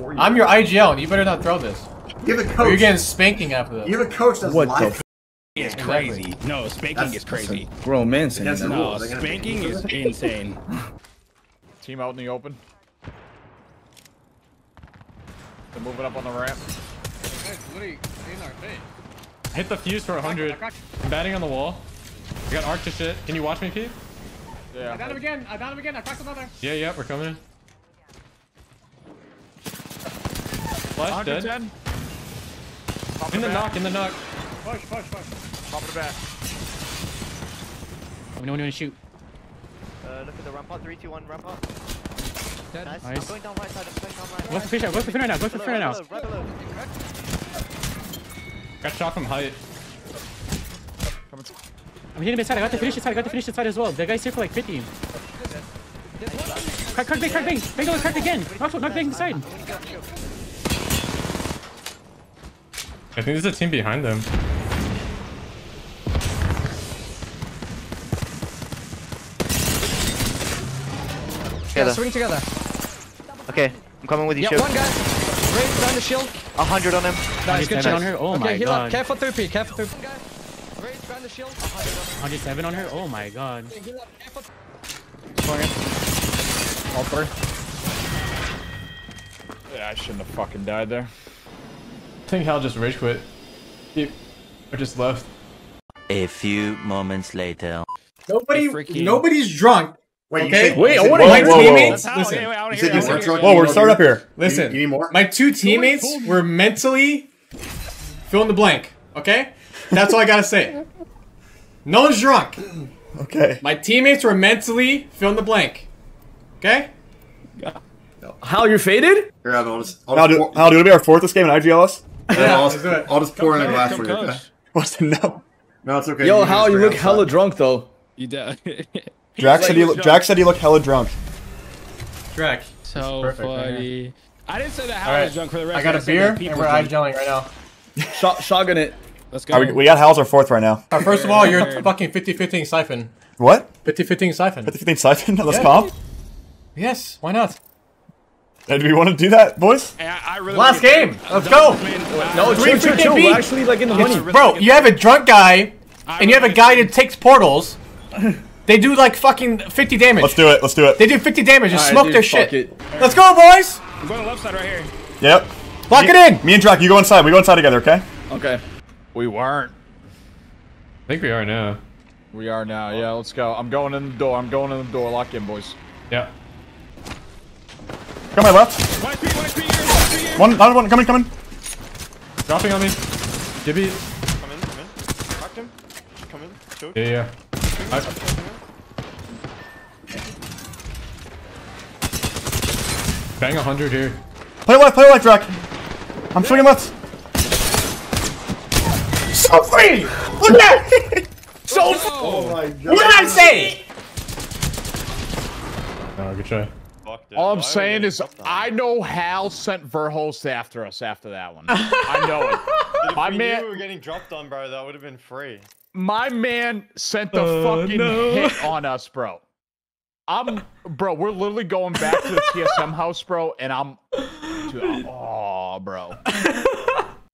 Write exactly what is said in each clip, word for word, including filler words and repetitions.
four years. I'm your I G L, and you better not throw this. You have a coach. Or you're getting spanking after this. You have a coach that's what live. The It's crazy. Exactly. No, spanking that's, is crazy. Bro, man, saying that. No, spanking is insane. Team out in the open. They're moving up on the ramp. Hit the fuse for one hundred. I'm batting on the wall. I got arc to shit. Can you watch me, Pete? Yeah. I got him again. I got him again. I cracked another. Yeah, yeah, we're coming in. Flash dead. dead. In the back. knock, in the knock. Push, push, push. Pop it back. We know when to shoot. Uh, look at the ramp up. three, two, one, ramp up. Dead. Nice. Nice. I'm going down right side. I'm going down right side. Go for fish out. Go for fin right now. Go for fin right now. Right below. Got shot from height. I'm hitting him inside. I got to finish inside. I got to finish inside as well. The guy's here for like fifty. Crack, crack, bang, crack, bang. Bang goes cracked again. Knock, knock, bang inside. I think there's a team behind them. Yeah, they're swinging together. Okay, I'm coming with you. Yep, one guy. Raise down the shield. A hundred on him. Nice, good shot on her. Oh okay, my heal god. Up. Careful through P. Careful through P. Raise down the shield. one hundred seven on her. Oh my god. All three. Yeah, I shouldn't have fucking died there. I think Hal just rage quit. He just left. A few moments later. Nobody, freaking... nobody's drunk. Wait, okay? Wait, I want to my teammates. Listen, okay, wait, you you said you whoa, we're starting up here. Listen, you, you need more? My two teammates were mentally fill in the blank. Okay, that's all I gotta say. No one's drunk. Okay. My teammates were mentally fill in the blank. Okay. Yeah. No. Hal, you're faded. Here, I'll just, I'll Hal, do, Hal, do you want to be our fourth this game in I G L S? Yeah, I'll, just, I'll just pour come in a glass for you. Okay? What's the no? No, it's okay. Yo, Hal, you look outside. Hella drunk though. You do. Drax said he look. Drax said he looked hella drunk. Drax. So perfect, funny. Man. I didn't say that Hal right. was drunk for the rest. I got a beer and we're eye gelling right now. Shot, shotgun it. Let's go. Right, we, we got Hal's our fourth right now. Right, first of all, you're fucking fifty fifteen siphon. What? fifty fifteen siphon. fifty fifteen siphon. Let's yeah. comp. Yes. Why not? And do we want to do that, boys? I, I really Last game! Let's go! No, three freaking beat! We're actually like in the money. Really bro, you have a drunk guy, I and you have a guy that takes portals. They do like fucking fifty damage. Let's do it, let's do it. They do fifty damage and right, smoke dude, their shit. It. Let's go, boys! I'm going left side right here. Yep. Lock me, it in! Me and Drac, you go inside. We go inside together, okay? Okay. We weren't. I think we are now. We are now, yeah, let's go. I'm going in the door, I'm going in the door. Lock in, boys. Yeah. Got my left. One, three, one, three, here, one, three, here. One, another one, coming, coming. Dropping on me. Gibby. Come in, come in. Marked him. Come in. Shoot. Yeah, yeah. I... Bang one hundred here. Play left, play left, Drac. I'm yeah. swinging left. So free! Look at that! So free! Oh my god. What did I say? Oh, good try. All I'm Why saying is, I know Hal sent Verhulst after us after that one. I know it. My man, we were getting dropped on, bro. That would have been free. My man sent the uh, fucking no. hit on us, bro. I'm, bro. We're literally going back to the T S M house, bro. And I'm, dude, I'm oh, bro.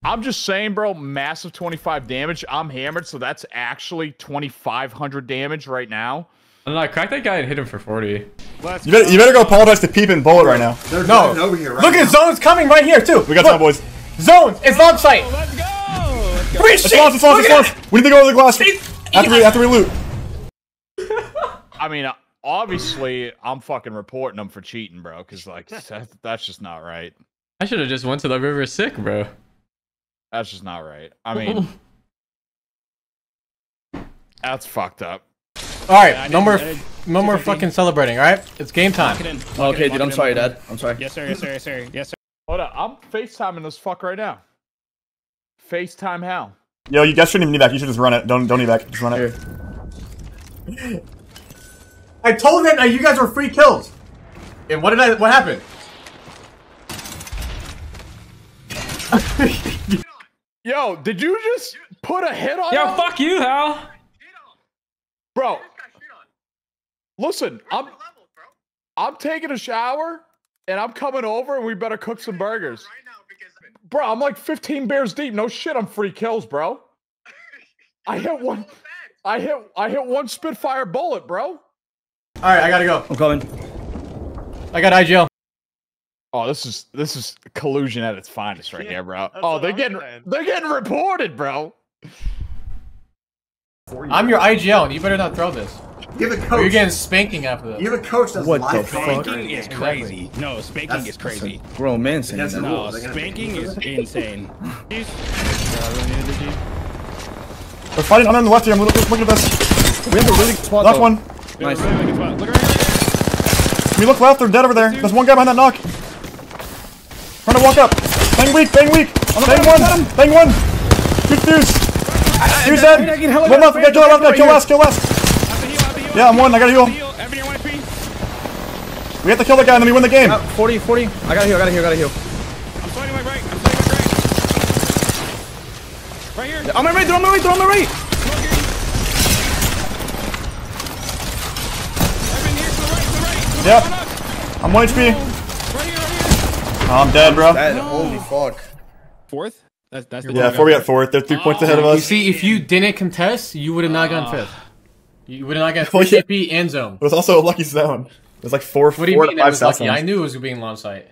I'm just saying, bro. Massive twenty-five damage. I'm hammered, so that's actually twenty-five hundred damage right now. No, I cracked that guy and hit him for forty. Let's you better, you better go apologize to Peep and Bullet right now. There's no. Over here right Look now. at Zone's coming right here, too. We got time, boys. Zone's. It's long sight. Let's go. Let's go. It's launch, it's launch, it's launch. We need to go over the glass. After we, after we loot. I mean, obviously, I'm fucking reporting them for cheating, bro. Because, like, that, that's just not right. I should have just went to the river sick, bro. That's just not right. I mean, that's fucked up. All right, yeah, no more, no more fucking celebrating. All right, it's game time. It okay, it dude, I'm sorry, Dad. I'm sorry. Yes, sir. Yes, sir. Yes, sir. Yes, sir. Hold up, I'm FaceTiming this fuck right now. FaceTime Hal. Yo, you guys shouldn't even need back. You should just run it. Don't, don't need back. Just run it. Here. I told them that you guys were free kills. And what did I? What happened? Yo, did you just put a hit on? Yo, him? Fuck you, Hal. Bro. Listen, I'm, I'm taking a shower, and I'm coming over, and we better cook some burgers. Right now because bro, I'm like fifteen bears deep. No shit, I'm free kills, bro. I hit one. I hit. I hit one Spitfire bullet, bro. All right, I gotta go. I'm coming. I got I G L. Oh, this is this is collusion at its finest right yeah, here, bro. Oh, they're I'm getting saying. they're getting reported, bro. I'm your I G L, and you better not throw this. You have a coach. You're getting spanking after this. You have a coach that's what live. Spanking is crazy. Exactly. No, spanking that's, is crazy. Grown man saying that. No, spanking is insane. We're fighting. I'm on the left here. I'm looking, looking at this. We have a really good spot. Left though. One. Nice. Really good spot. Look right here. We look left. They're dead over there. There's one guy behind that knock. Trying to walk up. Bang weak. Bang weak. Bang one. Bang one. Good fuse. Fuse dead. One left. We got kill left. Kill last. Kill last. Yeah, I'm one. I gotta heal. We have to kill that guy and then we win the game. Uh, forty, forty. I gotta heal. I gotta heal. I gotta heal. I'm sliding my right. I'm sliding my right. Right here. Yeah, on my right. They're on my right. They're on my right. Yep. I'm one H P. Right here, right here. Oh, I'm dead, bro. That, holy fuck. Fourth? That's, that's the yeah, four we got fourth. They're three oh, points ahead of us. You see, if you didn't contest, you would have not gotten fifth. You would not get free C P and zone. It was also a lucky zone. It was like four, what four, do you mean five. It was lucky? I knew it was being long sight.